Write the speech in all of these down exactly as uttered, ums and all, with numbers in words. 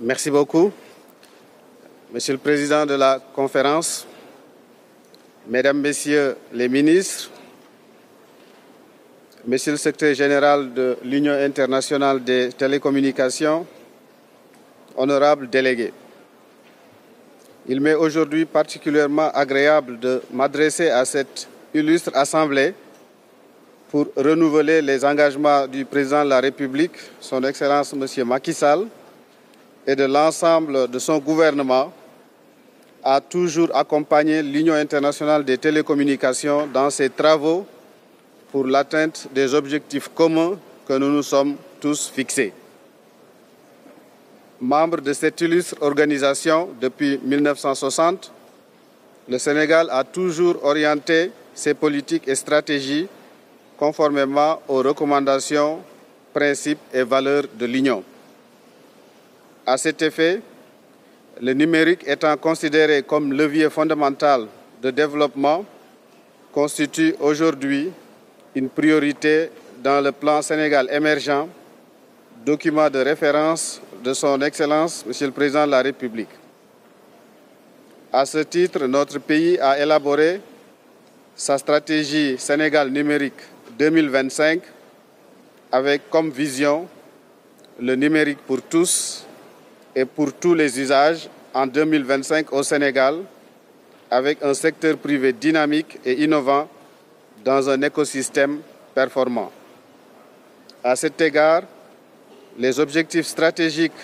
Merci beaucoup, Monsieur le Président de la conférence, Mesdames, Messieurs les ministres, Monsieur le Secrétaire général de l'Union internationale des télécommunications, honorables délégués. Il m'est aujourd'hui particulièrement agréable de m'adresser à cette illustre Assemblée pour renouveler les engagements du Président de la République, Son Excellence Monsieur Macky Sall, et de l'ensemble de son gouvernement a toujours accompagné l'Union internationale des télécommunications dans ses travaux pour l'atteinte des objectifs communs que nous nous sommes tous fixés. Membre de cette illustre organisation depuis mille neuf cent soixante, le Sénégal a toujours orienté ses politiques et stratégies conformément aux recommandations, principes et valeurs de l'Union. À cet effet, le numérique étant considéré comme levier fondamental de développement, constitue aujourd'hui une priorité dans le plan Sénégal émergent, document de référence de Son Excellence, Monsieur le Président de la République. À ce titre, notre pays a élaboré sa stratégie Sénégal numérique deux mille vingt-cinq avec comme vision le numérique pour tous, et pour tous les usages en deux mille vingt-cinq au Sénégal, avec un secteur privé dynamique et innovant dans un écosystème performant. À cet égard, les objectifs stratégiques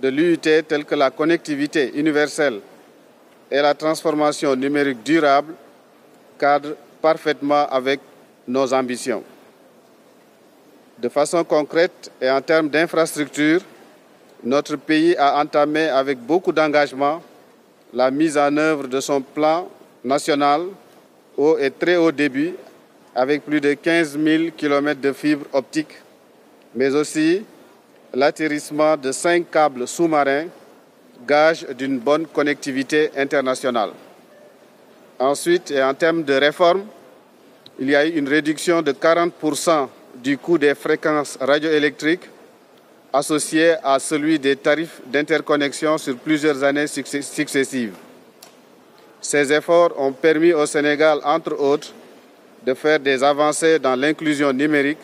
de l'U I T tels que la connectivité universelle et la transformation numérique durable cadrent parfaitement avec nos ambitions. De façon concrète et en termes d'infrastructures, notre pays a entamé avec beaucoup d'engagement la mise en œuvre de son plan national haut et très haut débit avec plus de quinze mille kilomètres de fibres optiques, mais aussi l'atterrissement de cinq câbles sous-marins, gage d'une bonne connectivité internationale. Ensuite, et en termes de réforme, il y a eu une réduction de quarante pour cent du coût des fréquences radioélectriques associé à celui des tarifs d'interconnexion sur plusieurs années successives. Ces efforts ont permis au Sénégal, entre autres, de faire des avancées dans l'inclusion numérique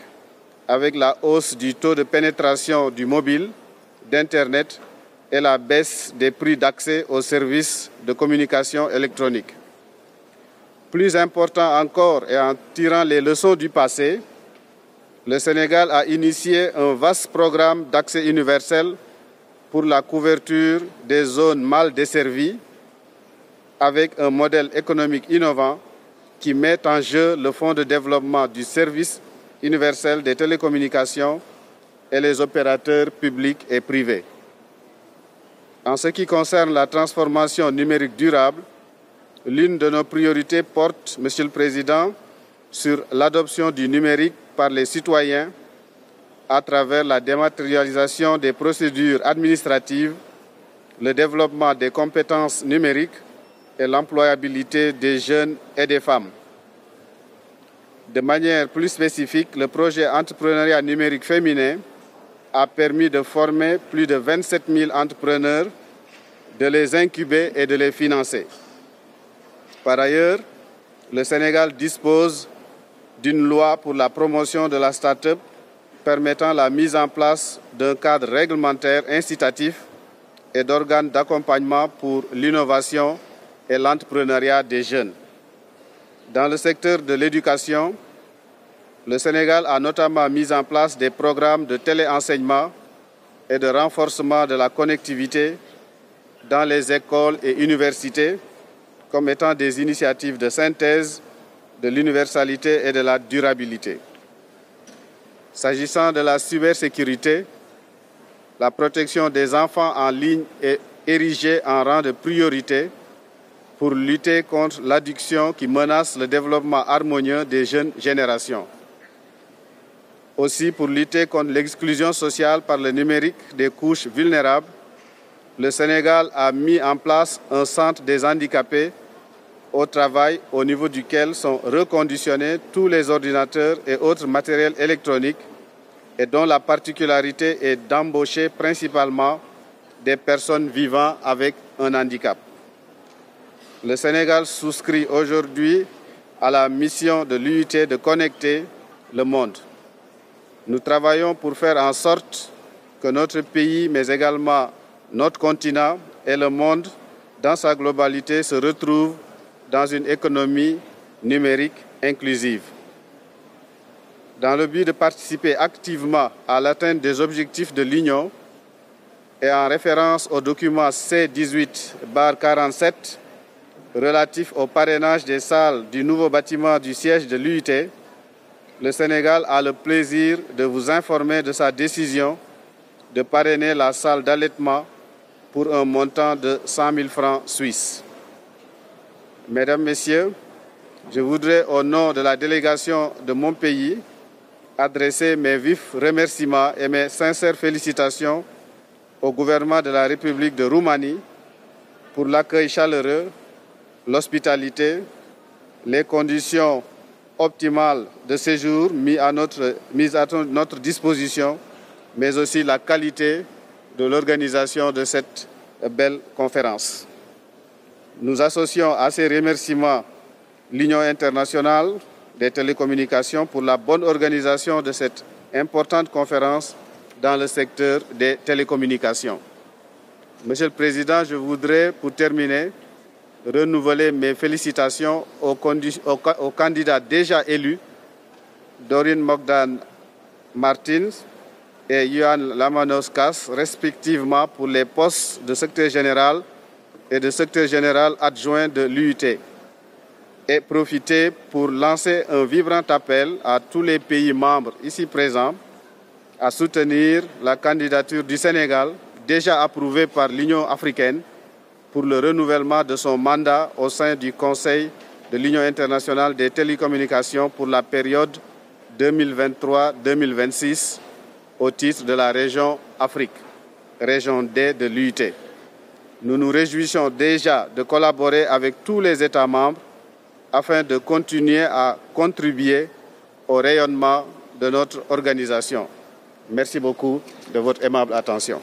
avec la hausse du taux de pénétration du mobile, d'Internet et la baisse des prix d'accès aux services de communication électronique. Plus important encore, et en tirant les leçons du passé, le Sénégal a initié un vaste programme d'accès universel pour la couverture des zones mal desservies avec un modèle économique innovant qui met en jeu le Fonds de développement du service universel des télécommunications et les opérateurs publics et privés. En ce qui concerne la transformation numérique durable, l'une de nos priorités porte, Monsieur le Président, sur l'adoption du numérique par les citoyens à travers la dématérialisation des procédures administratives, le développement des compétences numériques et l'employabilité des jeunes et des femmes. De manière plus spécifique, le projet Entrepreneuriat numérique féminin a permis de former plus de vingt-sept mille entrepreneurs, de les incuber et de les financer. Par ailleurs, le Sénégal dispose d'une loi pour la promotion de la start-up permettant la mise en place d'un cadre réglementaire incitatif et d'organes d'accompagnement pour l'innovation et l'entrepreneuriat des jeunes. Dans le secteur de l'éducation, le Sénégal a notamment mis en place des programmes de téléenseignement et de renforcement de la connectivité dans les écoles et universités comme étant des initiatives de synthèse de l'universalité et de la durabilité. S'agissant de la cybersécurité, la protection des enfants en ligne est érigée en rang de priorité pour lutter contre l'addiction qui menace le développement harmonieux des jeunes générations. Aussi, pour lutter contre l'exclusion sociale par le numérique des couches vulnérables, le Sénégal a mis en place un centre des handicapés au travail au niveau duquel sont reconditionnés tous les ordinateurs et autres matériels électroniques et dont la particularité est d'embaucher principalement des personnes vivant avec un handicap. Le Sénégal souscrit aujourd'hui à la mission de l'U I T de connecter le monde. Nous travaillons pour faire en sorte que notre pays, mais également notre continent et le monde, dans sa globalité, se retrouvent dans une économie numérique inclusive. Dans le but de participer activement à l'atteinte des objectifs de l'Union et en référence au document C dix-huit barre quarante-sept relatif au parrainage des salles du nouveau bâtiment du siège de l'U I T, le Sénégal a le plaisir de vous informer de sa décision de parrainer la salle d'allaitement pour un montant de cent mille francs suisses. Mesdames, Messieurs, je voudrais, au nom de la délégation de mon pays, adresser mes vifs remerciements et mes sincères félicitations au gouvernement de la République de Roumanie pour l'accueil chaleureux, l'hospitalité, les conditions optimales de séjour mises à notre, mises à notre disposition, mais aussi la qualité de l'organisation de cette belle conférence. Nous associons à ces remerciements l'Union internationale des télécommunications pour la bonne organisation de cette importante conférence dans le secteur des télécommunications. Monsieur le Président, je voudrais, pour terminer, renouveler mes félicitations aux, aux, aux candidats déjà élus, Dorine Mogdan Martins et Yuan Lamanoscas, respectivement pour les postes de secrétaire général et de secrétaire général adjoint de l'U I T. Et profiter pour lancer un vibrant appel à tous les pays membres ici présents à soutenir la candidature du Sénégal, déjà approuvée par l'Union africaine, pour le renouvellement de son mandat au sein du Conseil de l'Union internationale des télécommunications pour la période deux mille vingt-trois deux mille vingt-six au titre de la région Afrique, région D de l'U I T. Nous nous réjouissons déjà de collaborer avec tous les États membres afin de continuer à contribuer au rayonnement de notre organisation. Merci beaucoup de votre aimable attention.